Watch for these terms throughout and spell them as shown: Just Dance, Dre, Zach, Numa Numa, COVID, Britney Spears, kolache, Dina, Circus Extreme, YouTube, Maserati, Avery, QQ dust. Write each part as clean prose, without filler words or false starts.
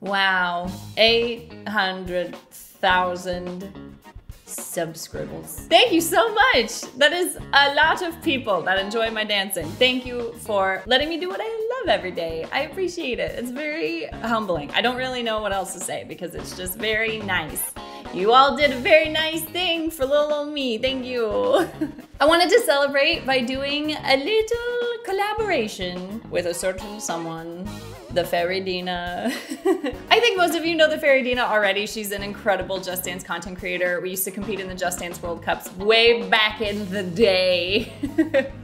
Wow. 800,000 subscribers. Thank you so much. That is a lot of people that enjoy my dancing. Thank you for letting me do what I love every day. I appreciate it. It's very humbling. I don't really know what else to say because it's just very nice. You all did a very nice thing for little old me. Thank you. I wanted to celebrate by doing a little collaboration with a certain someone, the fairy Dina. I think most of you know the fairy Dina already. She's an incredible Just Dance content creator. We used to compete in the Just Dance World Cups way back in the day.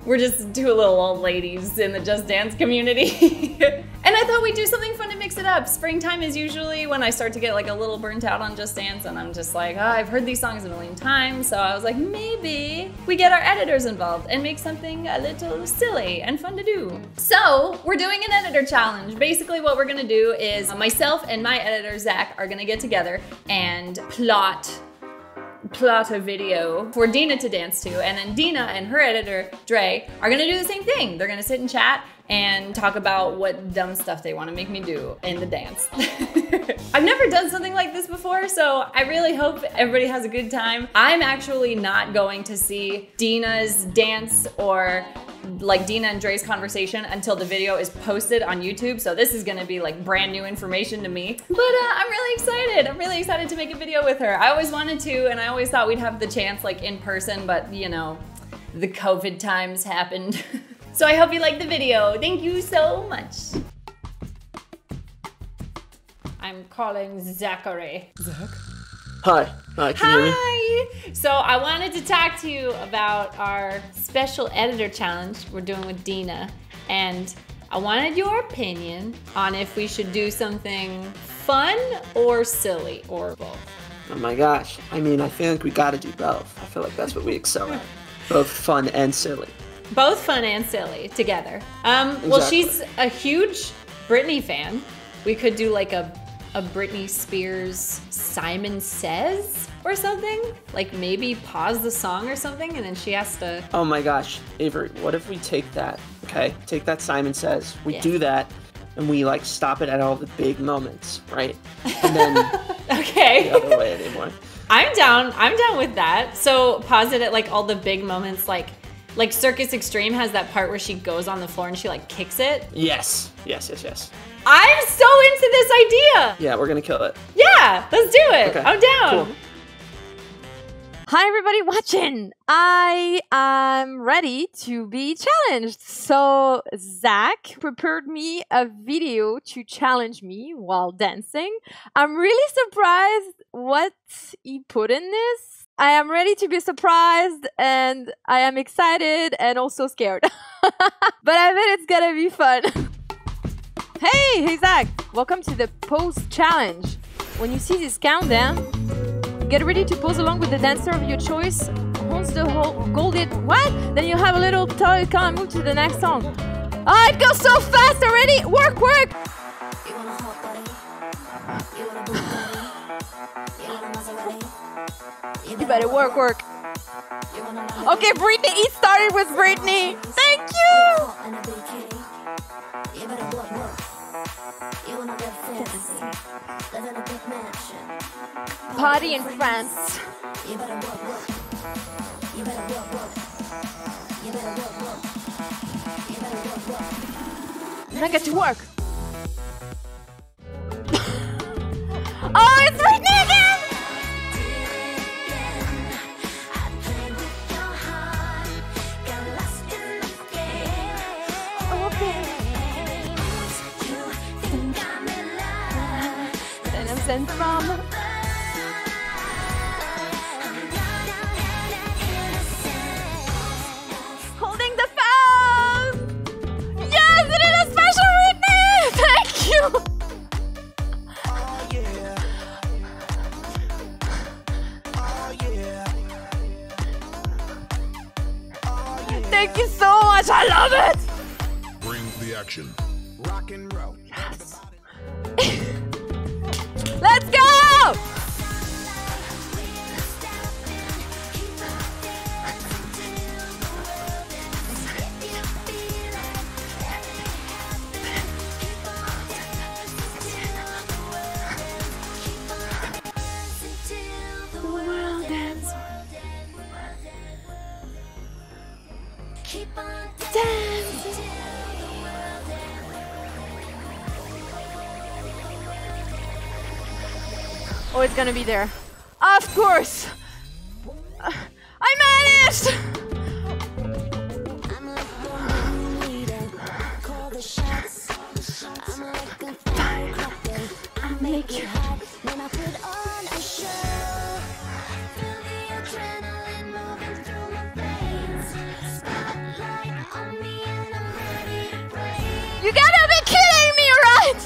We're just two little old ladies in the Just Dance community. And I thought we'd do something fun to mix it up. Springtime is usually when I start to get like a little burnt out on Just Dance and I'm just like, oh, I've heard these songs a million times. So I was like, maybe we get our editors involved and make something a little silly and fun to do. So we're doing an editor challenge. Basically what we're gonna do is myself and my editor, Zach, are gonna get together and plot a video for Dina to dance to, and then Dina and her editor, Dre, are gonna do the same thing. They're gonna sit and chat and talk about what dumb stuff they wanna make me do in the dance. I've never done something like this before, so I really hope everybody has a good time. I'm actually not going to see Dina's dance or like Dina and Dre's conversation until the video is posted on YouTube. So this is gonna be like brand new information to me. But I'm really excited. I'm really excited to make a video with her. I always wanted to, and I always thought we'd have the chance like in person, but you know, the COVID times happened. So I hope you liked the video. Thank you so much. I'm calling Zachary. Zach? Hi. Hi, can you hear me? Hi! So I wanted to talk to you about our special editor challenge we're doing with Dina, and I wanted your opinion on if we should do something fun or silly or both. Oh my gosh. I mean, I feel like we gotta do both. I feel like that's what we excel at. Both fun and silly. Both fun and silly together. Exactly. Well, she's a huge Britney fan. We could do like a Britney Spears Simon Says or something? Like maybe pause the song or something and then she has to... Oh my gosh, Avery, what if we take that, okay? Take that Simon Says, we do that and we like stop it at all the big moments, right? And then okay. The other way anymore. I'm down with that. So pause it at like all the big moments, like Circus Extreme has that part where she goes on the floor and she like kicks it. Yes. I'm so into this idea! Yeah, we're gonna kill it. Yeah, let's do it! Okay. I'm down! Cool. Hi everybody watching! I am ready to be challenged. So Zach prepared me a video to challenge me while dancing. I'm really surprised what he put in this. I am ready to be surprised and I am excited and also scared. But I bet it's gonna be fun. Hey, hey Zach! Welcome to the pose challenge. When you see this countdown, get ready to pose along with the dancer of your choice. Once the whole golden what? Then you'll have a little toy can't move to the next song. Oh, it goes so fast already! Work, work! You want a hot body? You want a blue body? You want a Maserati? You better work, work. Okay, Britney, it started with Britney. Thank you! You better work, work. You wanna get fancy, live in a big mansion. Party in France. You better work, work. You better work, work. You better work, work. You better work, work. Now get to work. Oh, it's Britney again! And from holding the phone. Yes, it is a special Britney. Thank you. Oh yeah. Oh yeah. Oh yeah. Thank you so much. I love it. Bring the action. Rock and roll. Yes. Let's go! Oh, it's gonna be there. Of course! I managed! I'm like the leader. Call the shots. I'm like the fire. I make it hot when I put on a show. Feel the adrenaline moving through my veins. Spotlight on me and I'm ready to break. You gotta be kidding me, right?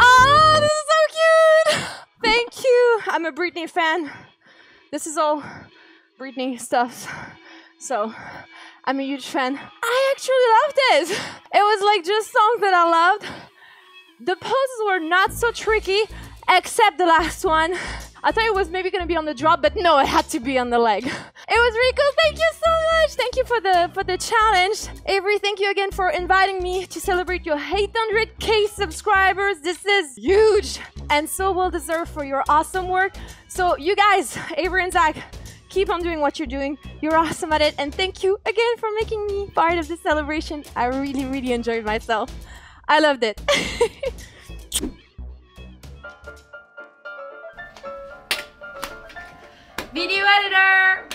Oh, this is so cute! Thank you. I'm a Britney fan. This is all Britney stuff, so I'm a huge fan. I actually loved this. It was like just songs that I loved. The poses were not so tricky, except the last one. I thought it was maybe gonna be on the drop, but no, it had to be on the leg. It was really cool. Thank you so much. Thank you for the challenge. Avery, thank you again for inviting me to celebrate your 800K subscribers. This is huge and so well deserved for your awesome work. So you guys, Avery and Zach, keep on doing what you're doing. You're awesome at it. And thank you again for making me part of this celebration. I really, really enjoyed myself. I loved it. Video editor,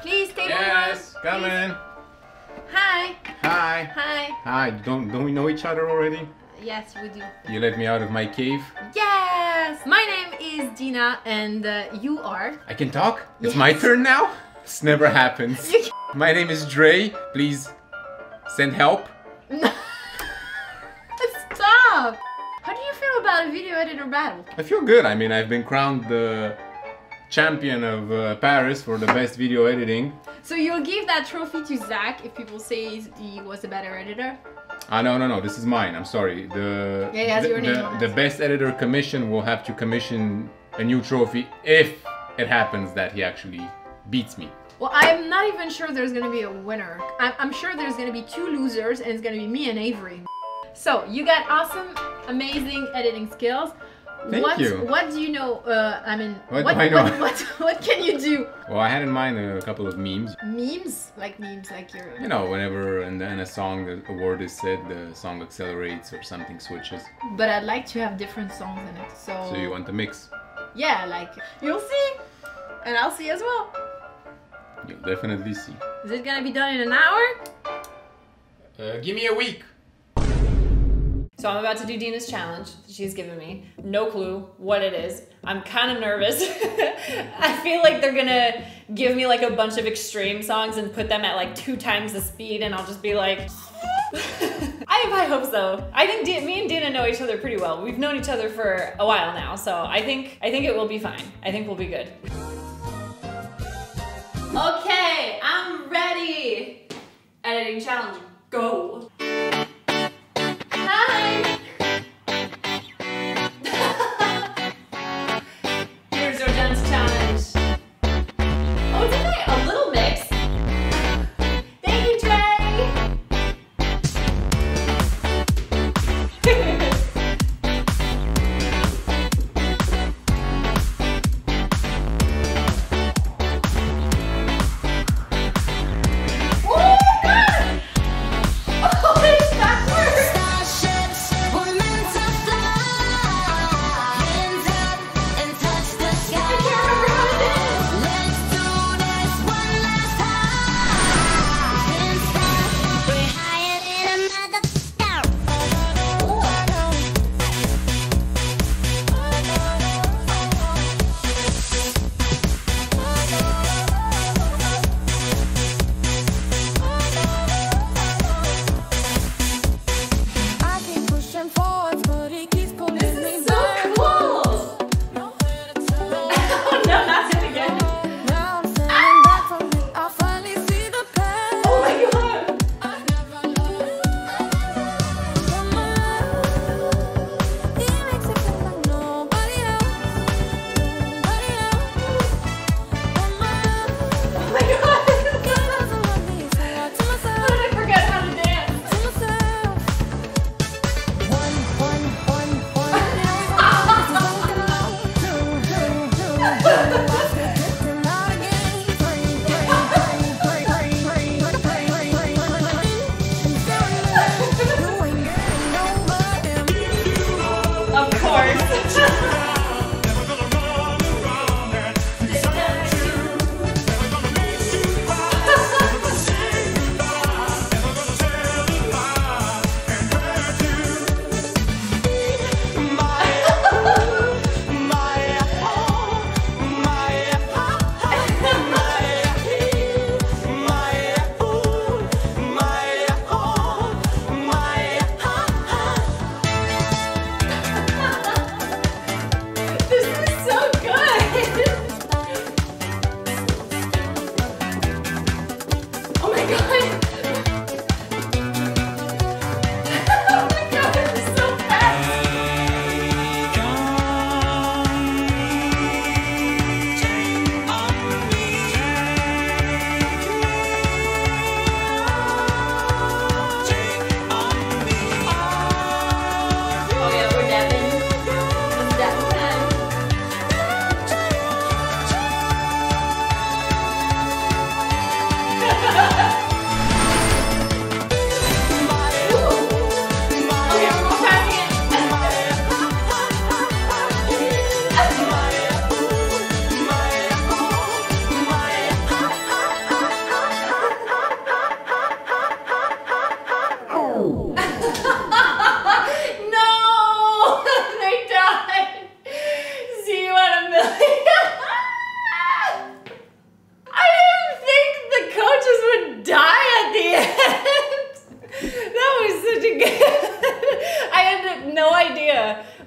please take over. Yes, come in. Hi. Hi. Hi. Hi. Don't we know each other already? Yes, we do. You let me out of my cave. Yes. My name is Dina, and you are. I can talk. Yes. It's my turn now. This never happens. My name is Dre. Please send help. Stop. How do you feel about a video editor battle? I feel good. I mean, I've been crowned the champion of Paris for the best video editing. So you'll give that trophy to Zach if people say he was a better editor? No, this is mine, I'm sorry. The best editor commission will have to commission a new trophy if it happens that he actually beats me. Well, I'm not even sure there's gonna be a winner. I'm sure there's gonna be two losers and it's gonna be me and Avery. So you got awesome, amazing editing skills. What do you know? What can you do? Well, I had in mind a couple of memes. Memes like your. You know, whenever in a song the word is said, the song accelerates or something switches. But I'd like to have different songs in it, so. So you want the mix? Yeah, like you'll see, and I'll see as well. You'll definitely see. Is it gonna be done in an hour? Give me a week. So I'm about to do Dina's challenge that she's given me. No clue what it is. I'm kind of nervous. I feel like they're gonna give me like a bunch of extreme songs and put them at like 2 times the speed and I'll just be like... I have high hopes though. I think me and Dina know each other pretty well. We've known each other for a while now, so I think it will be fine. I think we'll be good. Okay, I'm ready. Editing challenge, go.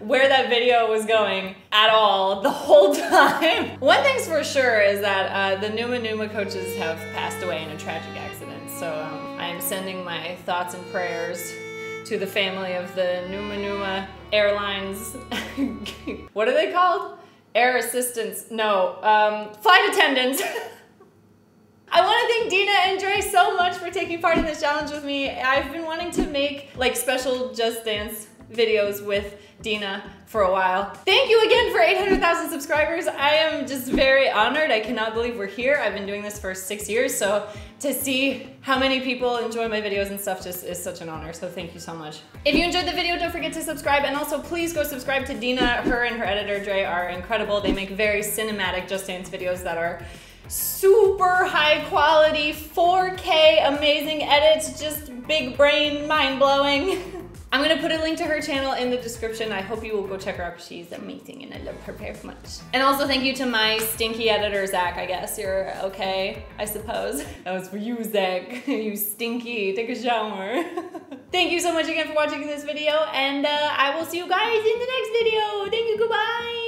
where that video was going at all the whole time. One thing's for sure is that the Numa Numa coaches have passed away in a tragic accident, so I am sending my thoughts and prayers to the family of the Numa Numa Airlines. What are they called? Air assistants, no, flight attendants. I want to thank Dina and Dre so much for taking part in this challenge with me. I've been wanting to make like special Just Dance videos with Dina for a while. Thank you again for 800,000 subscribers. I am just very honored. I cannot believe we're here. I've been doing this for 6 years, so to see how many people enjoy my videos and stuff just is such an honor, so thank you so much. If you enjoyed the video, don't forget to subscribe, and also please go subscribe to Dina. Her and her editor Dre are incredible. They make very cinematic Just Dance videos that are super high quality, 4K, amazing edits, just big brain, mind-blowing. I'm gonna put a link to her channel in the description. I hope you will go check her out. She's amazing and I love her very much. And also thank you to my stinky editor, Zach. I guess you're okay, I suppose. That was for you, Zach. You stinky, take a shower. Thank you so much again for watching this video, and I will see you guys in the next video. Thank you, goodbye.